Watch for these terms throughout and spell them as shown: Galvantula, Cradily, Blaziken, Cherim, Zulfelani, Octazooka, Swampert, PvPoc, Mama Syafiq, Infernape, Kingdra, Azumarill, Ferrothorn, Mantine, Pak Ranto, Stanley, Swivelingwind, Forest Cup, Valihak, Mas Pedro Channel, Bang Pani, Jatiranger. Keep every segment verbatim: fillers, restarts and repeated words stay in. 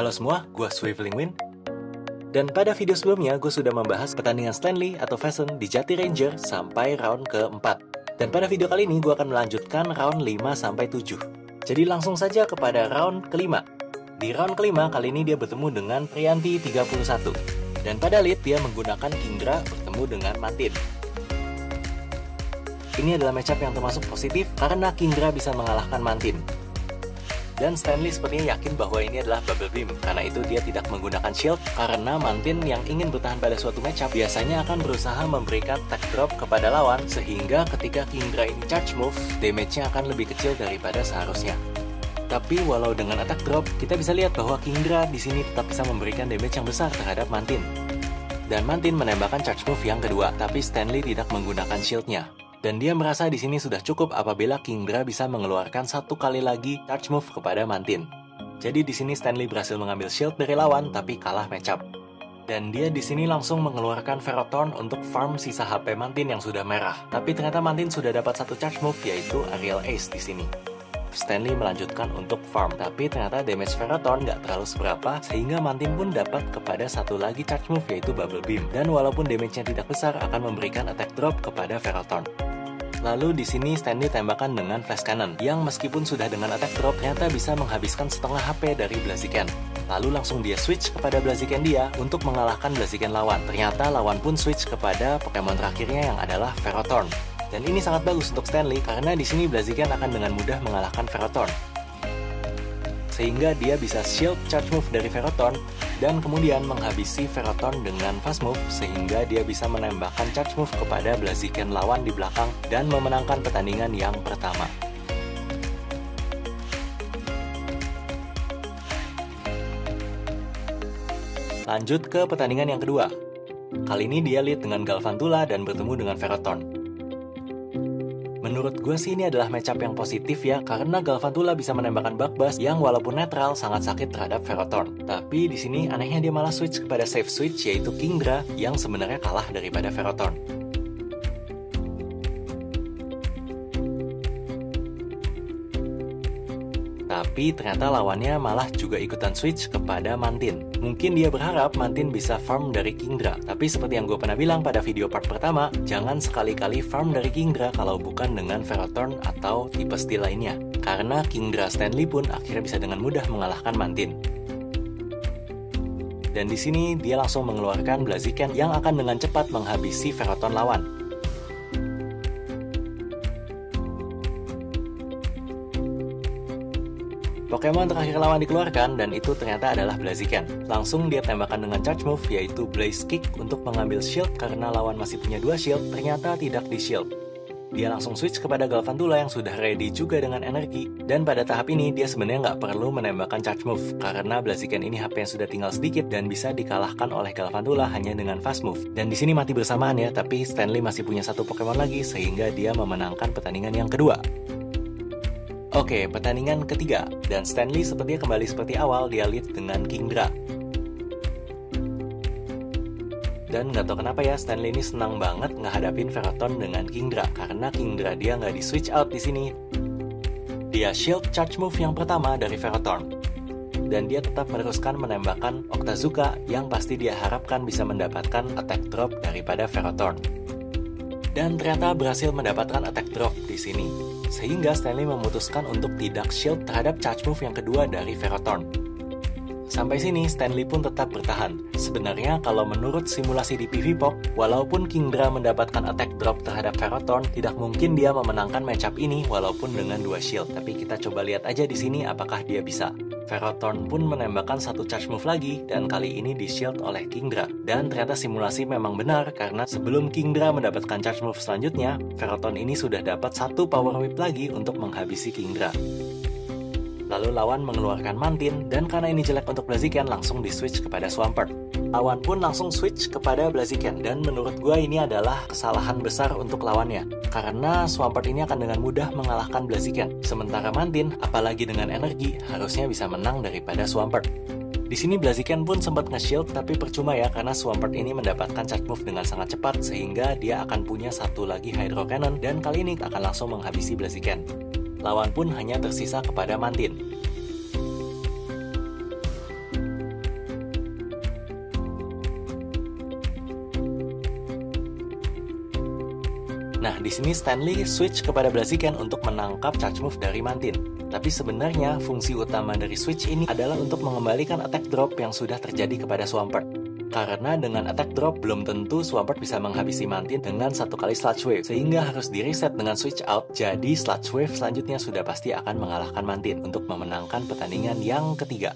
Halo semua, gue Swivelingwind. Dan pada video sebelumnya, gue sudah membahas pertandingan Stanley atau Fashion di Jati Ranger sampai round keempat. Dan pada video kali ini, gue akan melanjutkan round lima sampai tujuh. Jadi langsung saja kepada round kelima. Di round kelima, kali ini dia bertemu dengan Priyanti tiga puluh satu. Dan pada lead, dia menggunakan Kingdra bertemu dengan Mantine. Ini adalah matchup yang termasuk positif karena Kingdra bisa mengalahkan Mantine. Dan Stanley sepertinya yakin bahwa ini adalah Bubble Beam, karena itu dia tidak menggunakan shield, karena Mantine yang ingin bertahan pada suatu matchup biasanya akan berusaha memberikan tech drop kepada lawan, sehingga ketika Kingdra ini charge move, damage-nya akan lebih kecil daripada seharusnya. Tapi walau dengan attack drop, kita bisa lihat bahwa Kingdra di sini tetap bisa memberikan damage yang besar terhadap Mantine. Dan Mantine menembakkan charge move yang kedua, tapi Stanley tidak menggunakan shieldnya. Dan dia merasa di sini sudah cukup apabila Kingdra bisa mengeluarkan satu kali lagi charge move kepada Mantine. Jadi di sini Stanley berhasil mengambil shield dari lawan tapi kalah matchup. Dan dia di sini langsung mengeluarkan Ferrothorn untuk farm sisa H P Mantine yang sudah merah. Tapi ternyata Mantine sudah dapat satu charge move, yaitu Aerial Ace di sini. Stanley melanjutkan untuk farm, tapi ternyata damage Ferrothorn nggak terlalu seberapa, sehingga Mantine pun dapat kepada satu lagi charge move, yaitu Bubble Beam. Dan walaupun damage-nya tidak besar, akan memberikan attack drop kepada Ferrothorn. Lalu di sini Stanley tembakan dengan flash cannon, yang meskipun sudah dengan attack drop, ternyata bisa menghabiskan setengah H P dari Blaziken. Lalu langsung dia switch kepada Blaziken dia untuk mengalahkan Blaziken lawan. Ternyata lawan pun switch kepada Pokemon terakhirnya yang adalah Ferrothorn. Dan ini sangat bagus untuk Stanley karena di sini Blaziken akan dengan mudah mengalahkan Ferrothorn. Sehingga dia bisa shield charge move dari Ferrothorn dan kemudian menghabisi Ferrothorn dengan fast move, sehingga dia bisa menembakkan charge move kepada Blaziken lawan di belakang dan memenangkan pertandingan yang pertama. Lanjut ke pertandingan yang kedua. Kali ini dia lead dengan Galvantula dan bertemu dengan Ferrothorn. Menurut gue sih ini adalah matchup yang positif ya, karena Galvantula bisa menembakkan Bug Buzz yang walaupun netral sangat sakit terhadap Ferrothorn. Tapi di sini anehnya dia malah switch kepada safe switch, yaitu Kingdra yang sebenarnya kalah daripada Ferrothorn. Tapi ternyata lawannya malah juga ikutan switch kepada Mantine. Mungkin dia berharap Mantine bisa farm dari Kingdra. Tapi seperti yang gue pernah bilang pada video part pertama, jangan sekali-kali farm dari Kingdra kalau bukan dengan Ferrothorn atau tipe steel lainnya. Karena Kingdra Stanley pun akhirnya bisa dengan mudah mengalahkan Mantine. Dan di sini dia langsung mengeluarkan Blaziken yang akan dengan cepat menghabisi Ferrothorn lawan. Pokemon terakhir lawan dikeluarkan, dan itu ternyata adalah Blaziken. Langsung dia tembakan dengan charge move, yaitu Blaze Kick untuk mengambil shield, karena lawan masih punya dua shield, ternyata tidak di shield. Dia langsung switch kepada Galvantula yang sudah ready juga dengan energi, dan pada tahap ini dia sebenarnya nggak perlu menembakkan charge move, karena Blaziken ini H P yang sudah tinggal sedikit dan bisa dikalahkan oleh Galvantula hanya dengan fast move. Dan di sini mati bersamaan ya, tapi Stanley masih punya satu Pokemon lagi, sehingga dia memenangkan pertandingan yang kedua. Oke, pertandingan ketiga, dan Stanley sepertinya kembali seperti awal, dia lead dengan Kingdra. Dan nggak tahu kenapa ya, Stanley ini senang banget ngehadapin Ferrothorn dengan Kingdra, karena Kingdra dia nggak di switch out di sini. Dia shield charge move yang pertama dari Ferrothorn, dan dia tetap meneruskan menembakkan Octazooka yang pasti dia harapkan bisa mendapatkan attack drop daripada Ferrothorn. Dan ternyata berhasil mendapatkan attack drop di sini, sehingga Stanley memutuskan untuk tidak shield terhadap charge move yang kedua dari Ferrothorn. Sampai sini Stanley pun tetap bertahan. Sebenarnya kalau menurut simulasi di PvPoc, walaupun Kingdra mendapatkan attack drop terhadap Ferrothorn, tidak mungkin dia memenangkan matchup ini walaupun dengan dua shield. Tapi kita coba lihat aja di sini apakah dia bisa. Ferrothorn pun menembakkan satu charge move lagi, dan kali ini di shield oleh Kingdra. Dan ternyata simulasi memang benar, karena sebelum Kingdra mendapatkan charge move selanjutnya, Ferrothorn ini sudah dapat satu power whip lagi untuk menghabisi Kingdra. Lalu lawan mengeluarkan Mantine, dan karena ini jelek untuk Blaziken, langsung di switch kepada Swampert. Lawan pun langsung switch kepada Blaziken, dan menurut gue ini adalah kesalahan besar untuk lawannya. Karena Swampert ini akan dengan mudah mengalahkan Blaziken, sementara Mantine, apalagi dengan energi, harusnya bisa menang daripada Swampert. Di sini Blaziken pun sempat nge-shield, tapi percuma ya, karena Swampert ini mendapatkan charge move dengan sangat cepat, sehingga dia akan punya satu lagi Hydro Cannon, dan kali ini akan langsung menghabisi Blaziken. Lawan pun hanya tersisa kepada Mantine. Nah, di sini Stanley switch kepada Blaziken untuk menangkap charge move dari Mantine. Tapi sebenarnya fungsi utama dari switch ini adalah untuk mengembalikan attack drop yang sudah terjadi kepada Swampert. Karena dengan attack drop, belum tentu Swampert bisa menghabisi Mantine dengan satu kali Sludge Wave, sehingga harus di-reset dengan switch out, jadi Sludge Wave selanjutnya sudah pasti akan mengalahkan Mantine untuk memenangkan pertandingan yang ketiga.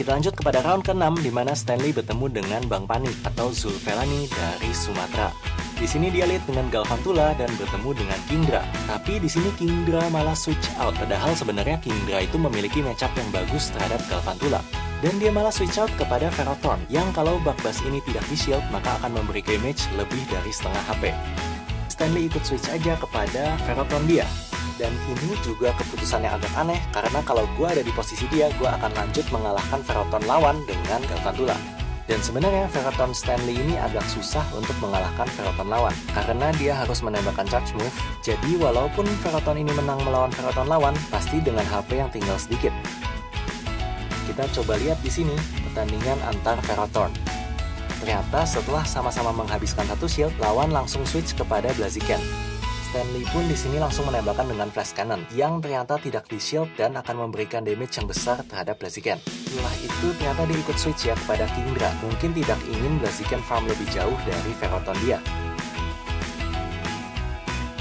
Kita lanjut kepada round keenam, di mana Stanley bertemu dengan Bang Pani atau Zulfelani dari Sumatera. Di sini dia lead dengan Galvantula dan bertemu dengan Kingdra. Tapi di sini Kingdra malah switch out, padahal sebenarnya Kingdra itu memiliki matchup yang bagus terhadap Galvantula. Dan dia malah switch out kepada Ferrothorn, yang kalau Bakbas ini tidak di-shield, maka akan memberi damage lebih dari setengah H P. Stanley ikut switch aja kepada Ferrothorn dia. Dan ini juga keputusan yang agak aneh, karena kalau gua ada di posisi dia, gua akan lanjut mengalahkan Ferrothorn lawan dengan Galvantula. Dan sebenarnya Ferrothorn Stanley ini agak susah untuk mengalahkan Ferrothorn lawan, karena dia harus menembakkan charge move. Jadi walaupun Ferrothorn ini menang melawan Ferrothorn lawan, pasti dengan H P yang tinggal sedikit. Kita coba lihat di sini pertandingan antar Ferrothorn. Ternyata setelah sama-sama menghabiskan satu shield, lawan langsung switch kepada Blaziken. Stanley pun di sini langsung menembakkan dengan flash cannon, yang ternyata tidak di-shield dan akan memberikan damage yang besar terhadap Blaziken. Setelah itu ternyata dia ikut switch ya kepada Kingdra, mungkin tidak ingin Blaziken farm lebih jauh dari Ferrothorn dia.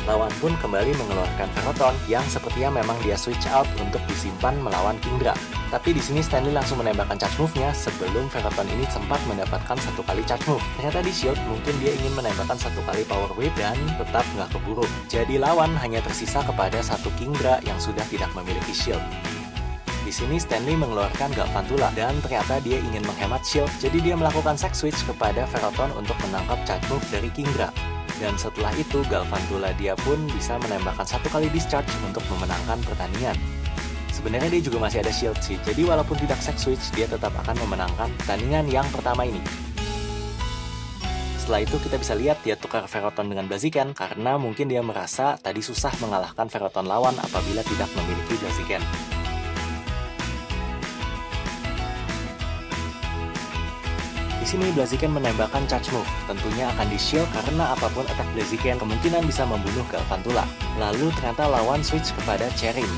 Lawan pun kembali mengeluarkan Ferrothorn, yang sepertinya memang dia switch out untuk disimpan melawan Kingdra. Tapi di sini Stanley langsung menembakkan charge move-nya sebelum Ferrothorn ini sempat mendapatkan satu kali charge move. Ternyata di shield mungkin dia ingin menembakkan satu kali power wave dan tetap nggak keburu. Jadi lawan hanya tersisa kepada satu Kingdra yang sudah tidak memiliki shield. Di sini Stanley mengeluarkan Galvantula dan ternyata dia ingin menghemat shield. Jadi dia melakukan sack switch kepada Ferrothorn untuk menangkap charge move dari Kingdra. Dan setelah itu Galvantula dia pun bisa menembakkan satu kali discharge untuk memenangkan pertandingan. Sebenarnya dia juga masih ada shield sih, jadi walaupun tidak sack switch, dia tetap akan memenangkan pertandingan yang pertama ini. Setelah itu kita bisa lihat dia tukar Ferrothorn dengan Blaziken, karena mungkin dia merasa tadi susah mengalahkan Ferrothorn lawan apabila tidak memiliki Blaziken. Di sini Blaziken menembakkan charge move, tentunya akan di-shield karena apapun attack Blaziken kemungkinan bisa membunuh Galvantula. Lalu ternyata lawan switch kepada Cherim.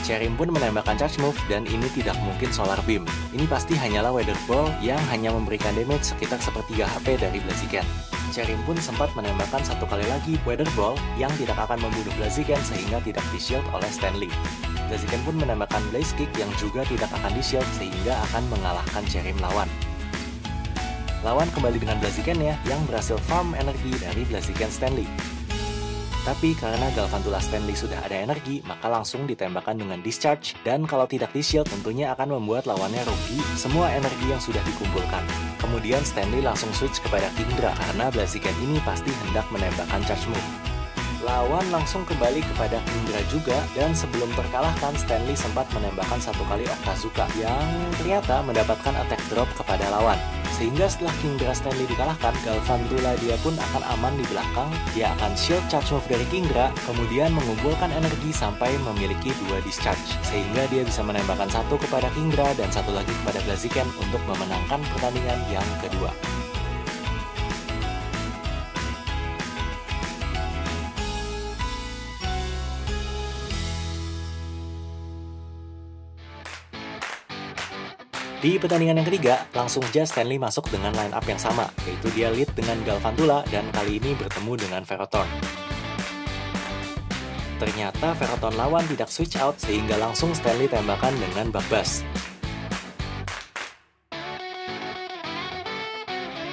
Cherim pun menembakkan charge move dan ini tidak mungkin solar beam. Ini pasti hanyalah weather ball yang hanya memberikan damage sekitar sepertiga H P dari Blaziken. Cherim pun sempat menembakkan satu kali lagi weather ball yang tidak akan membunuh Blaziken sehingga tidak di-shield oleh Stanley. Blaziken pun menambahkan Blaze Kick yang juga tidak akan di-shield sehingga akan mengalahkan Cherim lawan. Lawan kembali dengan Blaziken ya, yang berhasil farm energi dari Blaziken Stanley. Tapi karena Galvantula Stanley sudah ada energi, maka langsung ditembakkan dengan discharge, dan kalau tidak di-shield tentunya akan membuat lawannya rugi semua energi yang sudah dikumpulkan. Kemudian Stanley langsung switch kepada Kingdra karena Blaziken ini pasti hendak menembakkan charge move. Lawan langsung kembali kepada Kingdra juga, dan sebelum terkalahkan Stanley sempat menembakkan satu kali Octazuka yang ternyata mendapatkan attack drop kepada lawan. Sehingga setelah Kingdra Stanley dikalahkan, Galvantula dia pun akan aman di belakang, dia akan shield charge move dari Kingdra, kemudian mengumpulkan energi sampai memiliki dua discharge. Sehingga dia bisa menembakkan satu kepada Kingdra dan satu lagi kepada Blaziken untuk memenangkan pertandingan yang kedua. Di pertandingan yang ketiga, langsung saja Stanley masuk dengan line up yang sama, yaitu dia lead dengan Galvantula dan kali ini bertemu dengan Ferrothorn. Ternyata Ferrothorn lawan tidak switch out sehingga langsung Stanley tembakan dengan Bakbas.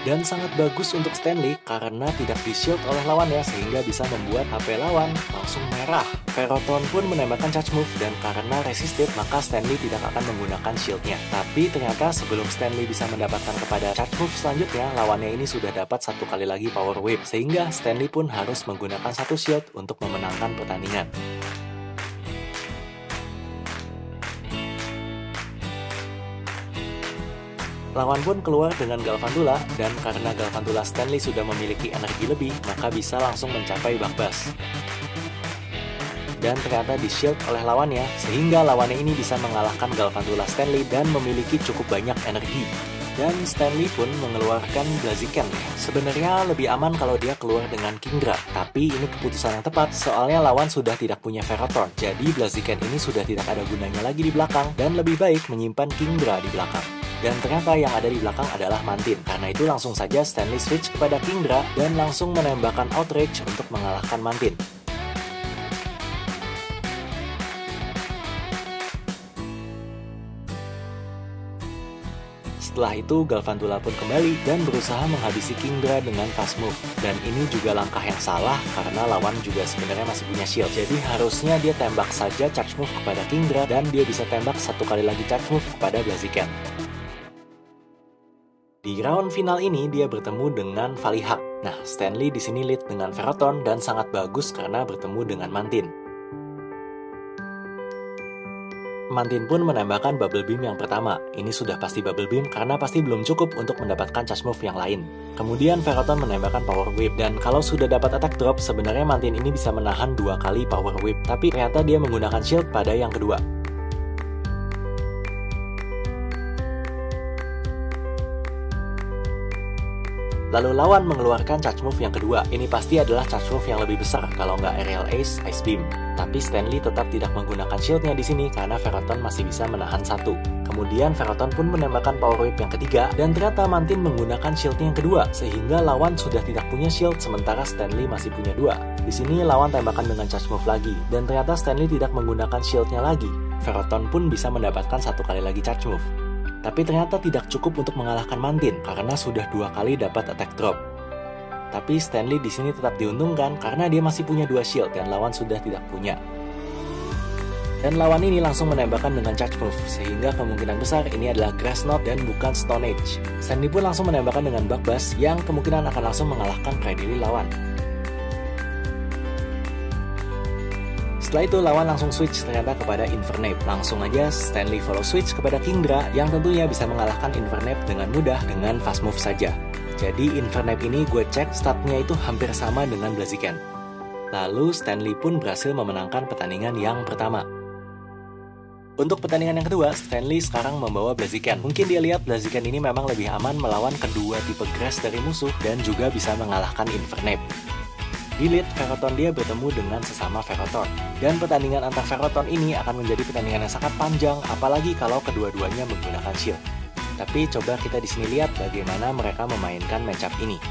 Dan sangat bagus untuk Stanley karena tidak di-shield oleh lawannya sehingga bisa membuat H P lawan langsung merah. Ferrothorn pun menembakkan charge move dan karena resisted maka Stanley tidak akan menggunakan shieldnya. Tapi ternyata sebelum Stanley bisa mendapatkan kepada charge move selanjutnya, lawannya ini sudah dapat satu kali lagi power wave sehingga Stanley pun harus menggunakan satu shield untuk memenangkan pertandingan. Lawan pun keluar dengan Galvantula, dan karena Galvantula Stanley sudah memiliki energi lebih, maka bisa langsung mencapai Bakbas. Dan ternyata di-shield oleh lawannya, sehingga lawannya ini bisa mengalahkan Galvantula Stanley dan memiliki cukup banyak energi. Dan Stanley pun mengeluarkan Blaziken. Sebenarnya lebih aman kalau dia keluar dengan Kingdra, tapi ini keputusan yang tepat soalnya lawan sudah tidak punya Ferrothorn. Jadi Blaziken ini sudah tidak ada gunanya lagi di belakang dan lebih baik menyimpan Kingdra di belakang. Dan ternyata yang ada di belakang adalah Mantine. Karena itu langsung saja Stanley switch kepada Kingdra dan langsung menembakkan Outrage untuk mengalahkan Mantine. Setelah itu, Galvantula pun kembali dan berusaha menghabisi Kingdra dengan fast move. Dan ini juga langkah yang salah karena lawan juga sebenarnya masih punya shield. Jadi harusnya dia tembak saja charge move kepada Kingdra dan dia bisa tembak satu kali lagi charge move kepada Blaziken. Di round final ini, dia bertemu dengan Valihak. Nah, Stanley di sini lead dengan Ferrothorn dan sangat bagus karena bertemu dengan Mantine. Mantine pun menambahkan Bubble Beam yang pertama. Ini sudah pasti Bubble Beam karena pasti belum cukup untuk mendapatkan charge move yang lain. Kemudian Ferrothorn menambahkan Power Whip. Dan kalau sudah dapat attack drop, sebenarnya Mantine ini bisa menahan dua kali Power Whip. Tapi ternyata dia menggunakan shield pada yang kedua. Lalu lawan mengeluarkan charge move yang kedua. Ini pasti adalah charge move yang lebih besar kalau nggak Aerial Ace, Ice Beam. Tapi Stanley tetap tidak menggunakan shieldnya di sini karena Ferrothorn masih bisa menahan satu. Kemudian Ferrothorn pun menembakkan Power Whip yang ketiga dan ternyata Mantine menggunakan shieldnya yang kedua sehingga lawan sudah tidak punya shield sementara Stanley masih punya dua. Di sini lawan tembakan dengan charge move lagi dan ternyata Stanley tidak menggunakan shieldnya lagi. Ferrothorn pun bisa mendapatkan satu kali lagi charge move. Tapi ternyata tidak cukup untuk mengalahkan Mantine karena sudah dua kali dapat attack drop. Tapi Stanley di sini tetap diuntungkan karena dia masih punya dua shield dan lawan sudah tidak punya. Dan lawan ini langsung menembakkan dengan charge move sehingga kemungkinan besar ini adalah Grass Knot dan bukan Stone Age. Stanley pun langsung menembakkan dengan Buckbass yang kemungkinan akan langsung mengalahkan Cradily lawan. Setelah itu lawan langsung switch ternyata kepada Infernape. Langsung aja Stanley follow switch kepada Kingdra yang tentunya bisa mengalahkan Infernape dengan mudah dengan fast move saja. Jadi Infernape ini gue cek statnya itu hampir sama dengan Blaziken. Lalu Stanley pun berhasil memenangkan pertandingan yang pertama. Untuk pertandingan yang kedua, Stanley sekarang membawa Blaziken. Mungkin dia lihat Blaziken ini memang lebih aman melawan kedua tipe grass dari musuh dan juga bisa mengalahkan Infernape. Di lead, Ferrothorn dia bertemu dengan sesama Ferrothorn. Dan pertandingan antar Ferrothorn ini akan menjadi pertandingan yang sangat panjang, apalagi kalau kedua-duanya menggunakan shield. Tapi coba kita di sini lihat bagaimana mereka memainkan matchup ini.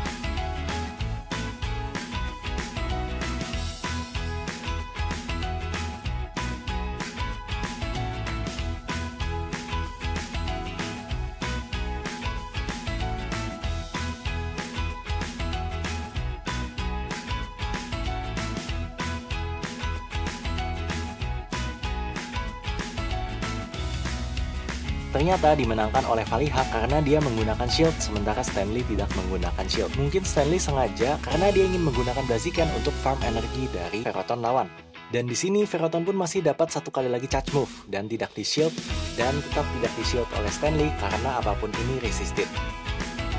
Ternyata dimenangkan oleh Valihak karena dia menggunakan shield sementara Stanley tidak menggunakan shield. Mungkin Stanley sengaja karena dia ingin menggunakan Blaziken untuk farm energi dari Ferrothorn lawan. Dan di sini Ferrothorn pun masih dapat satu kali lagi charge move dan tidak di shield dan tetap tidak di shield oleh Stanley karena apapun ini resisted.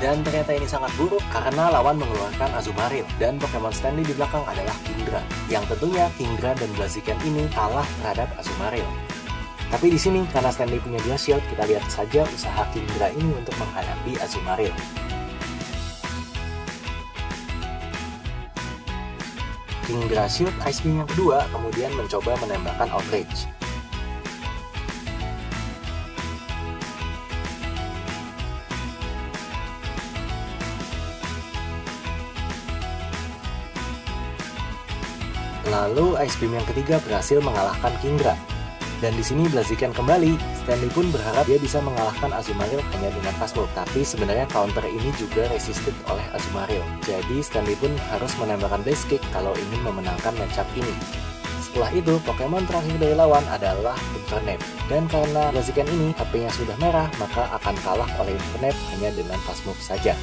Dan ternyata ini sangat buruk karena lawan mengeluarkan Azumarill dan Pokemon Stanley di belakang adalah Kingdra. Yang tentunya Kingdra dan Blaziken ini kalah terhadap Azumarill. Tapi di sini karena Stanley punya dua shield, kita lihat saja usaha Kingdra ini untuk menghadapi Azumarill. Kingdra shield Ice Beam yang kedua, kemudian mencoba menembakkan Outrage. Lalu Ice Beam yang ketiga berhasil mengalahkan Kingdra. Dan di sini Blaziken kembali, Stanley pun berharap dia bisa mengalahkan Azumarill hanya dengan fast move. Tapi sebenarnya counter ini juga resisted oleh Azumarill. Jadi Stanley pun harus menambahkan base kick kalau ingin memenangkan matchup ini. Setelah itu, Pokemon terakhir dari lawan adalah Infernape. Dan karena Blaziken ini H P-nya sudah merah, maka akan kalah oleh Infernape hanya dengan fast move saja.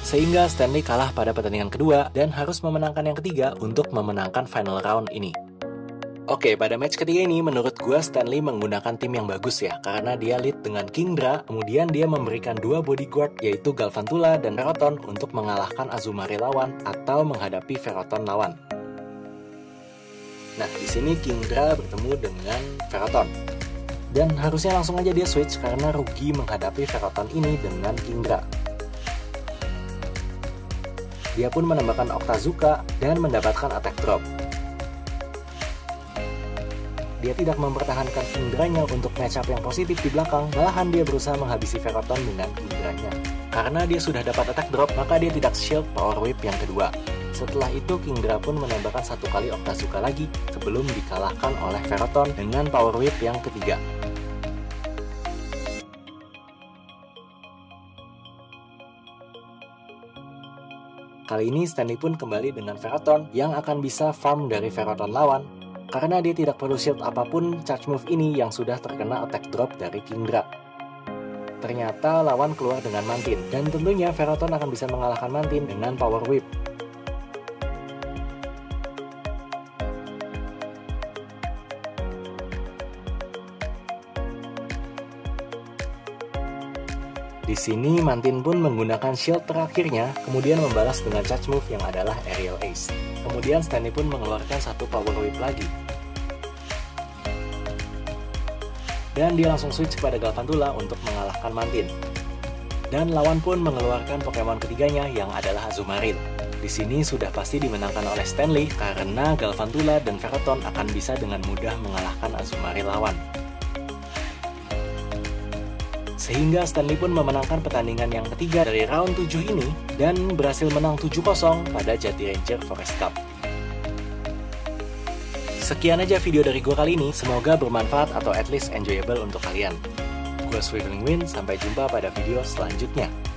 Sehingga Stanley kalah pada pertandingan kedua dan harus memenangkan yang ketiga untuk memenangkan final round ini. Oke, pada match ketiga ini menurut gua Stanley menggunakan tim yang bagus ya. Karena dia lead dengan Kingdra, kemudian dia memberikan dua bodyguard yaitu Galvantula dan Ferrothorn untuk mengalahkan Azumarill lawan atau menghadapi Ferrothorn lawan. Nah, di sini Kingdra bertemu dengan Ferrothorn. Dan harusnya langsung aja dia switch karena rugi menghadapi Ferrothorn ini dengan Kingdra. Dia pun menembakkan Octazuka dan mendapatkan attack drop. Dia tidak mempertahankan Kingdranya untuk match up yang positif di belakang, malahan dia berusaha menghabisi Ferrothorn dengan Kingdranya. Karena dia sudah dapat attack drop, maka dia tidak shield power whip yang kedua. Setelah itu Kingdra pun menembakkan satu kali Octazuka lagi sebelum dikalahkan oleh Ferrothorn dengan power whip yang ketiga. Kali ini Stanley pun kembali dengan Ferrothorn yang akan bisa farm dari Ferrothorn lawan. Karena dia tidak perlu shield apapun charge move ini yang sudah terkena attack drop dari Kingdra. Ternyata lawan keluar dengan Mantine, dan tentunya Ferrothorn akan bisa mengalahkan Mantine dengan power whip. Di sini Mantine pun menggunakan shield terakhirnya, kemudian membalas dengan charge move yang adalah Aerial Ace. Kemudian Stanley pun mengeluarkan satu power whip lagi. Dan dia langsung switch kepada Galvantula untuk mengalahkan Mantine. Dan lawan pun mengeluarkan Pokemon ketiganya yang adalah Azumarill. Di sini sudah pasti dimenangkan oleh Stanley karena Galvantula dan Ferrothorn akan bisa dengan mudah mengalahkan Azumarill lawan. Sehingga Stanley pun memenangkan pertandingan yang ketiga dari round tujuh ini dan berhasil menang tujuh kosong pada Jati Ranger Forest Cup. Sekian aja video dari gue kali ini, semoga bermanfaat atau at least enjoyable untuk kalian. Gue Swivelingwind, sampai jumpa pada video selanjutnya.